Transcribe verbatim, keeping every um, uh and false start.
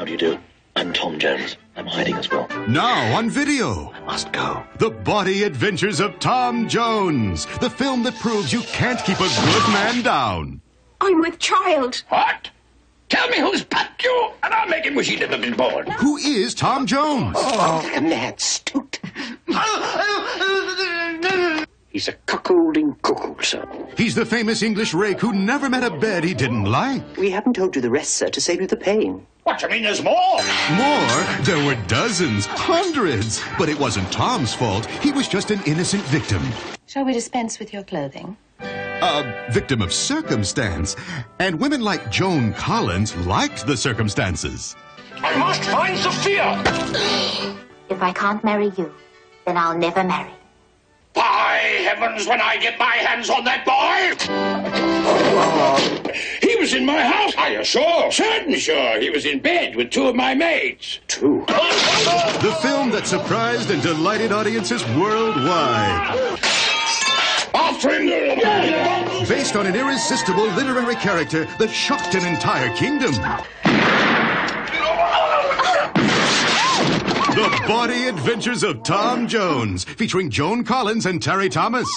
How do you do? I'm Tom Jones. I'm hiding as well. Now on video. I must go. The Body Adventures of Tom Jones, the film that proves you can't keep a good man down. I'm with child. What? Tell me who's packed you, and I'll make him wish he'd never been born. Who is Tom Jones? Oh, like a mad stoat. He's a cuckolding cuckoo, sir. He's the famous English rake who never met a bed he didn't like. We haven't told you the rest, sir, to save you the pain. What do you mean there's more? More? There were dozens, hundreds. But it wasn't Tom's fault. He was just an innocent victim. Shall we dispense with your clothing? A victim of circumstance. And women like Joan Collins liked the circumstances. I must find Sophia! If I can't marry you, then I'll never marry. By heavens, when I get my hands on that boy! He was in my house, I assure. Certain sure, he was in bed with two of my maids. Two? The film that surprised and delighted audiences worldwide. After him! Based on an irresistible literary character that shocked an entire kingdom. The Body Adventures of Tom Jones, featuring Joan Collins and Terry Thomas.